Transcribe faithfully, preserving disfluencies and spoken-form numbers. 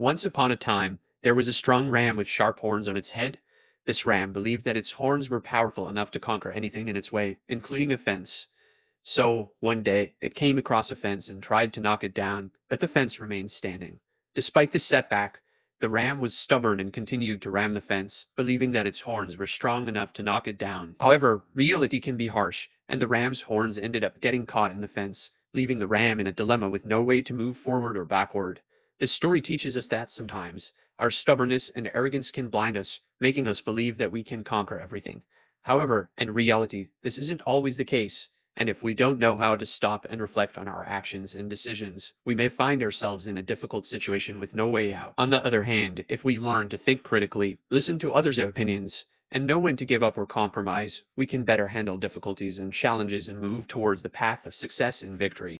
Once upon a time, there was a strong ram with sharp horns on its head. This ram believed that its horns were powerful enough to conquer anything in its way, including a fence. So, one day, it came across a fence and tried to knock it down, but the fence remained standing. Despite this setback, the ram was stubborn and continued to ram the fence, believing that its horns were strong enough to knock it down. However, reality can be harsh, and the ram's horns ended up getting caught in the fence, leaving the ram in a dilemma with no way to move forward or backward. This story teaches us that sometimes, our stubbornness and arrogance can blind us, making us believe that we can conquer everything. However, in reality, this isn't always the case, and if we don't know how to stop and reflect on our actions and decisions, we may find ourselves in a difficult situation with no way out. On the other hand, if we learn to think critically, listen to others' opinions, and know when to give up or compromise, we can better handle difficulties and challenges and move towards the path of success and victory.